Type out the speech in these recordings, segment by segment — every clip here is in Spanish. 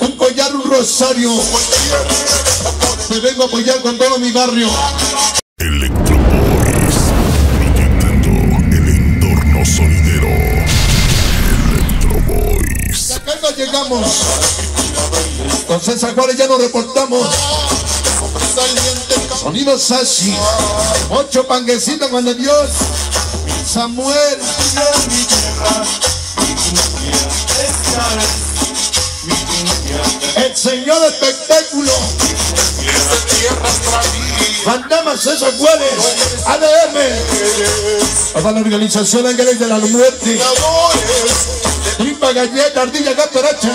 un collar, un rosario. Me vengo a apoyar con todo mi barrio. Electro Boys, brillantando el entorno sonidero. Electro Boys. Y acá no llegamos. Con César Juárez ya nos reportamos. Sonido Sashi, 8 panguecitos cuando Dios Samuel. El señor espectáculo. Banda Maruque, César Juárez, ADF, para la organización Angeles de la Muerte. Tripa, galleta, ardilla, gato, racha.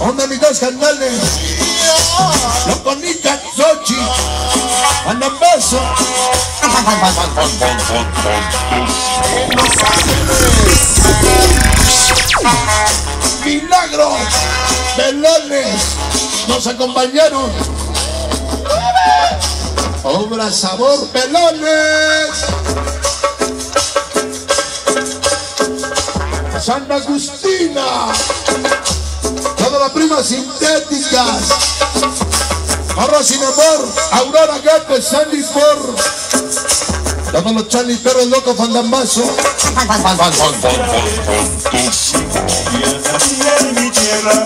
Onda mis dos canales. Los bonitas, Sochi. Andan paso. Milagros, velones, nos acompañaron. Obra, sabor, velones. Santa Agustina, todas las primas sintéticas, Barra Sin Amor, Aurora Gato, Sandy Ford, todos los Charlie Perros Locos, Fandamazo.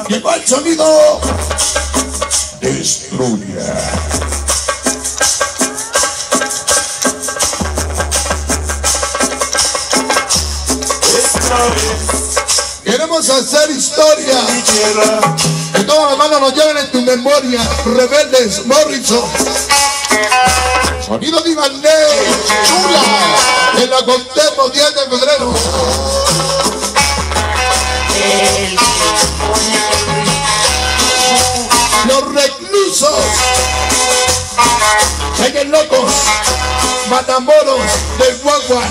Llegó el sonido, destruya. Queremos hacer historia. Que todas las manos nos lleven en tu memoria. Rebeldes, Morrison. Sonido de Imanel, chula. Que la contemos 10 de febrero. Los reclusos. Ayguen Locos. Matamoros de Guaguas.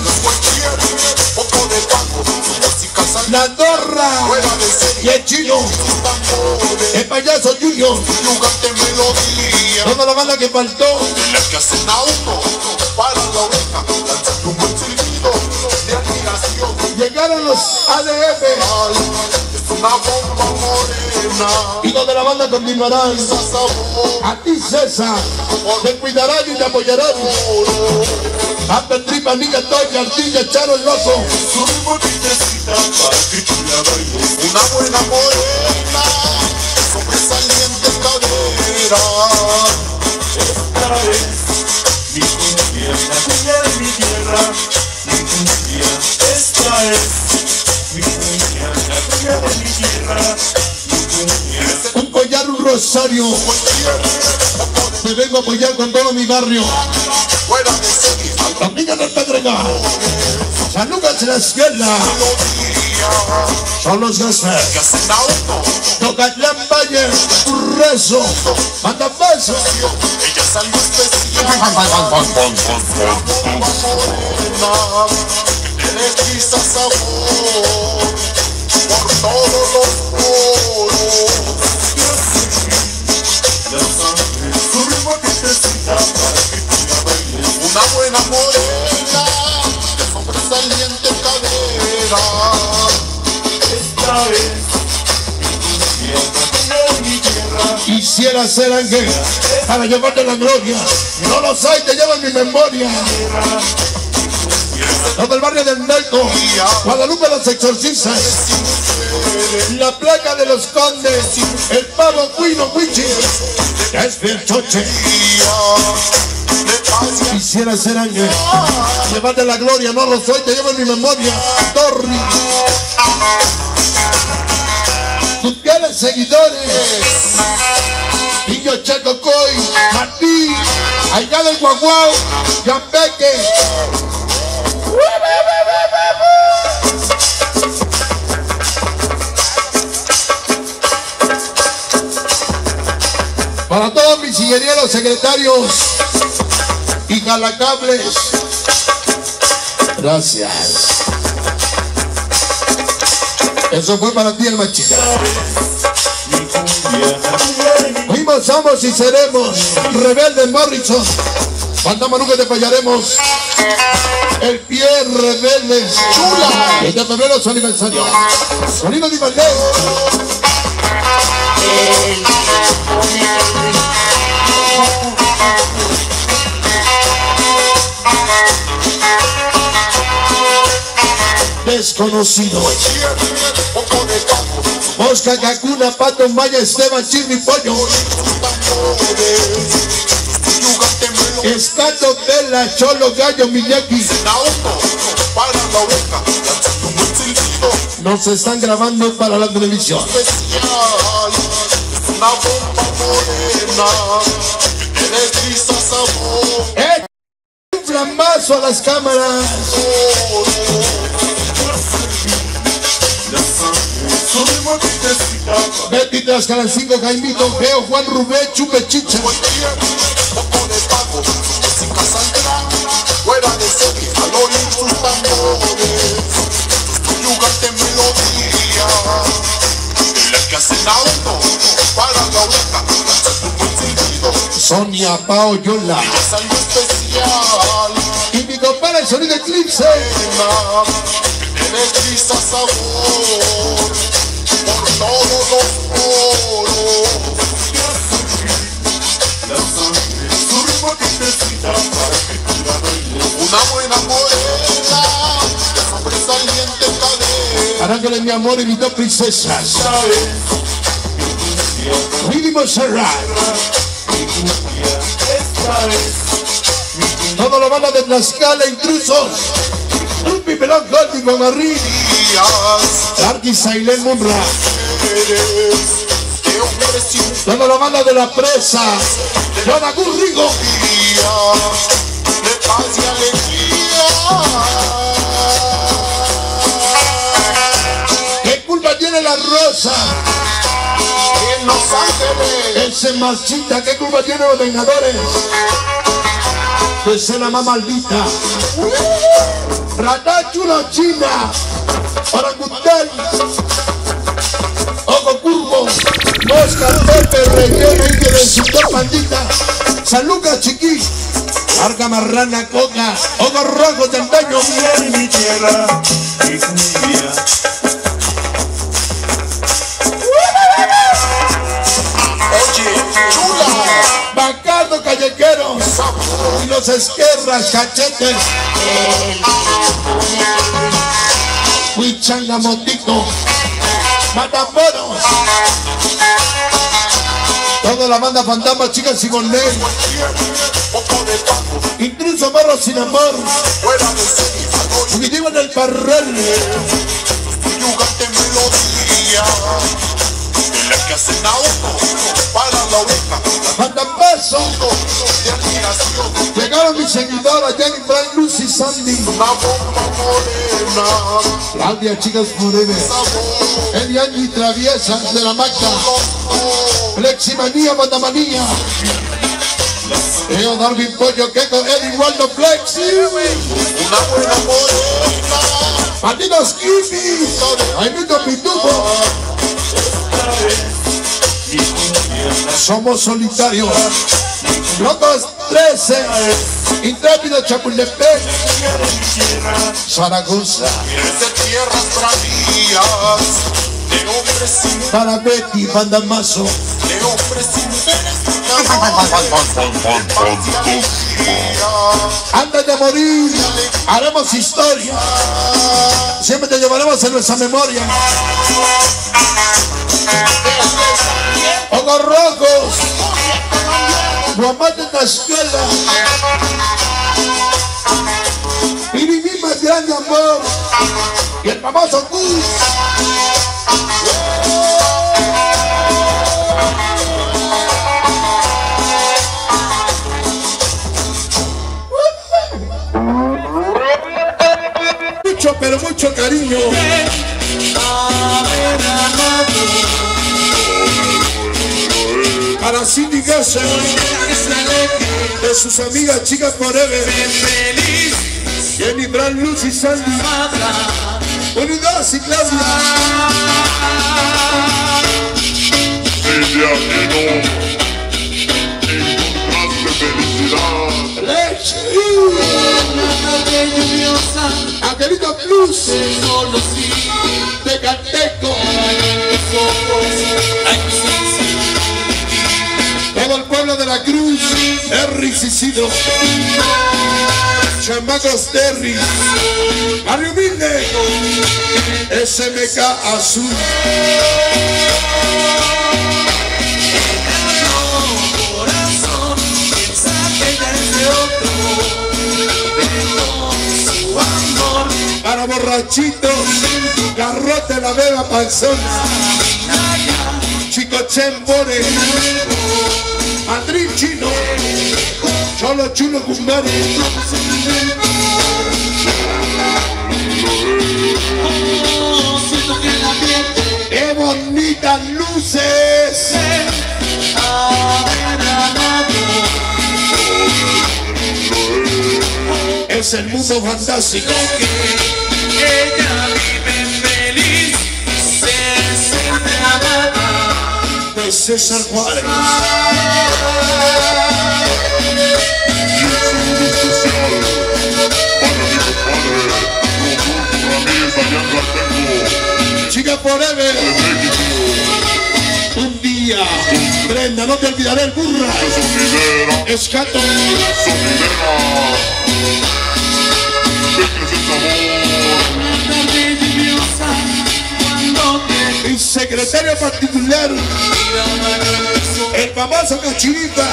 La Torra y el Chino, el Payaso Junior, toda la banda que faltó, llegaron los ADF y donde la banda continuarán. A ti, César, te cuidarán y te apoyarán. Hasta tripa, niña, toña, ardilla, charo el loco. Una buena morena, sobresaliente cadera. Esta es mi cumbia, la cumbia de mi tierra. Mi cumbia, esta es mi cumbia, la cumbia de mi tierra. Mi cumbia. Un collar, un rosario. Me vengo a apoyar con todo mi barrio. Los niños del Pedregal, San Lucas de la Escuela, son los Gasper, Tocallán Valle, tu rezo, manda paso. Una buena morena, de sobresaliente cadera. Esta es mi tierra. Quisiera ser ángel para llevarte la gloria. No los hay, te llevan mi memoria. Los del barrio del Nelco, Guadalupe los exorcistas, la placa de los condes, el pavo cuino huichi, ya es bien choche. Quisiera ser ángel, llevarte la gloria, no lo soy, te llevo en mi memoria. Torri, tus fieles seguidores, Niño Checo Coy, Martí, Allá del Guaguau, Yampeque. Para todos mis ingenieros, secretarios y jalacables, gracias. Eso fue para ti, el machito. Fuimos, somos y seremos. Rebeldes, Morrison. Banda Maruque, te fallaremos el pie rebeldes chula. Desde febrero su aniversario. Sonido de Imanel. Desconocido. Posca, Gacuna, Pato, Maya, Esteban, Chirri, Pollo. Escato, Tela, Cholo, Gallo, Miyaki. Nos están grabando para la televisión. Un flamazo a las cámaras. Betty Tlaxcala, cinco, Jaimito, Geo, Juan, Rubén, Chupe, Chicha. Sonia, Pao, Yola. Y mi compadre, el sonido de Clipset. Arándole mi amor y mis dos princesas. Mínimo Serrat. Todos los bandas de Tlaxcala, intrusos. Lupi, Pelón, Goldi, Mamarri. Darky, Sailén, Munra. Todos los bandas de La Presa. Yona, Gurrigo. ¿Qué culpa tiene la rosa? En Los Ángeles. Él se marchita. ¿Qué culpa tiene los vengadores? Pues es la más maldita. Ratáchula, China, Paracután, Ojo Curvo, Mosca, Pepe, Relleno, India de su dos banditas, San Lucas, Chiquí, Arca Marrana, Coca, Ojo Rojo, Tendaño, Miel y mi tierra, es mi vida. Oye, chula, Bacardo, Callequeros, y los Esquerras, Cachetes, Huichan, La Motico, Matamoros. Toda la banda Fantasma, Chicas y Bonel. Intruso, Barro Sin Amor. Fugitivo en el Parral. Fantasmazo. Llegaron mis seguidoras, Jenny, Frank, Lucy, Sandy. Claudia, Chicas Forever. Eli, Angie, Traviesas de la Maca. Fleximanía, Bandamanía. Leo, Darwin, Pollo, Keco, Eddie, Waldo, Flexi. Una buena morena. Patinos, Kipi. Jaimito, Pitufo. Somos solitarios. Locos 13. Intrépido, Chapultepec. Zaragoza. Para Betty, Banda Mazo. Antes de morir, haremos historia. Siempre te llevaremos en nuestra memoria. Ojos Rojos, Guamate, Tascuela. Y mi misma grande amor. Y el famoso Tocus. Mucho, pero mucho cariño. Para Cindy Gasser, de sus amigas Chicas Forever, Jenny, Bran, Luz y Sandy, Unidad y Claudia. Ella que no encontraste felicidad. Angelito Cruz, te conocí, te canté con los ojos. Todo el pueblo de la Cruz, Henry Cicido, chamacos Terry, barrio humilde, SMK Azul. Para borrachitos, garrote la beba panzón, chico chembore, Madrid chino, cholo chulo cumbare. ¡Qué bonitas luces! Es el mundo fantástico que ella vive feliz, se siente amada, de César Juárez. Chica forever, un día, Brenda, no te olvidaré el burra, escato, mi secretario particular, el famoso Cachiritas.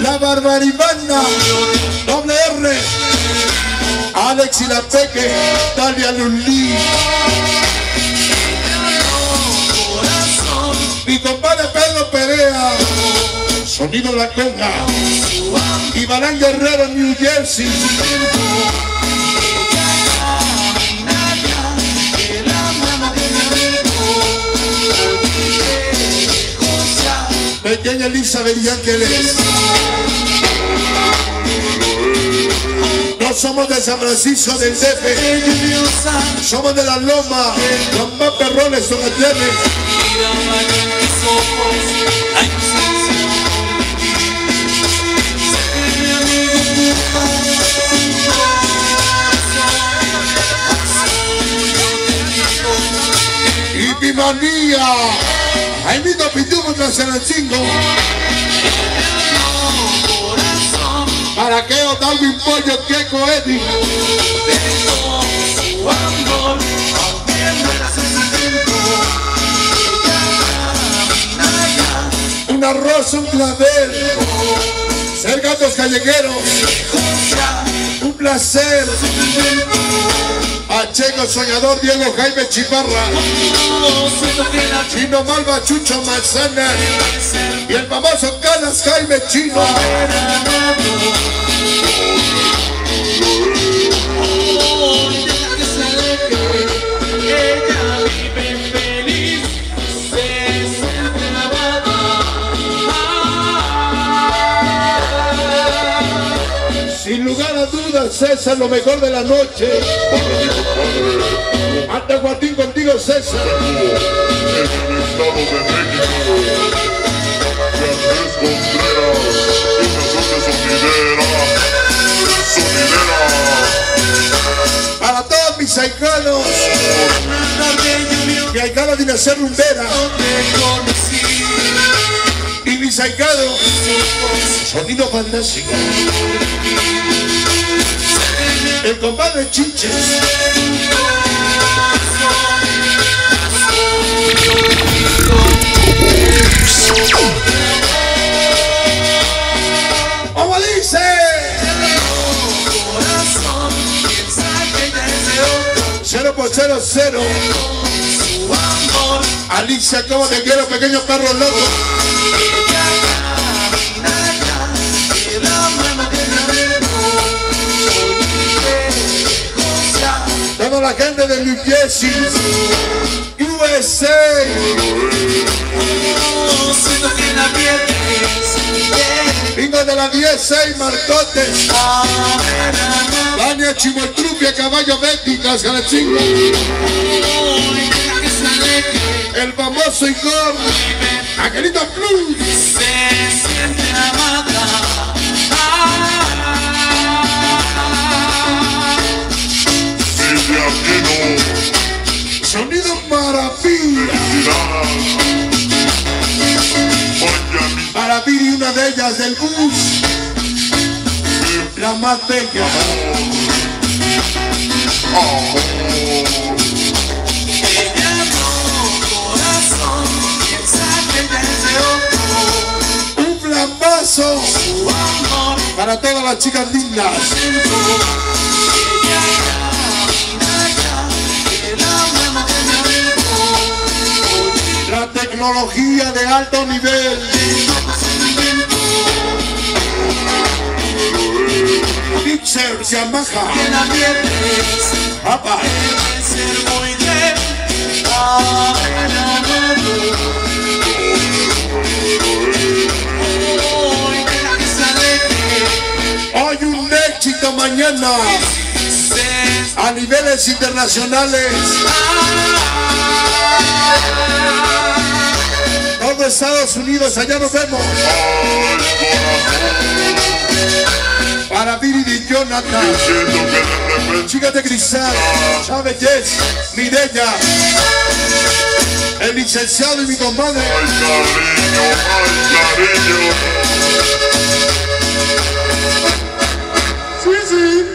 La Barbarimana, doble R, Alex y la Peque, Talia Lulí. Mi compadre Pedro Perea, Sonido La Loma, Ibarán Guerrero, New Jersey. Pequeña Elizabeth y Ángeles. No somos de San Francisco, del Endefe. Somos de La Loma, los más perrones son atletas. Y Pimanía, Jaimito Pitufo tras el chingo. Para que Otávio Pollo, que cohete. Un arroz, un clavel, ser gatos callejeros, un placer. Pacheco Soñador, Diego Jaime Chiparra, Chino Malva, Chucho Manzana, y el famoso Calas Jaime Chino. Sin lugar a dudas, César, lo mejor de la noche. Hasta Guatín contigo, César. Para todos mis aicanos, mi aicana de nacer rumbera y mis aicanos, Sonido Fantástico. El compadre Chinches. ¿Cómo dice? Cero por cero, cero. Alicia, ¿cómo te quiero, pequeño perro loco? Toda la gente de New Jersey, USA. Vengo de la 16, Marcotes, Dania Chimotrupia, Caballo Betty, Cascalachingo. el famoso Igor, Angelito Cruz. Sonido maravilla, maravilla, una de ellas del bus, la más bella. Un flambazo para todas las chicas lindas. La tecnología de alto nivel. Clipset se amaja. Papá. Hoy un éxito, mañana a niveles internacionales. Todo Estados Unidos, allá nos vemos. Para Viri y Jonathan, chicas de Cristal, Chávez Jess, Mireya, el licenciado y mi compadre. Sí, sí.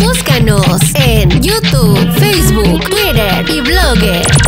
Búscanos en YouTube, Facebook, Twitter y Blogger.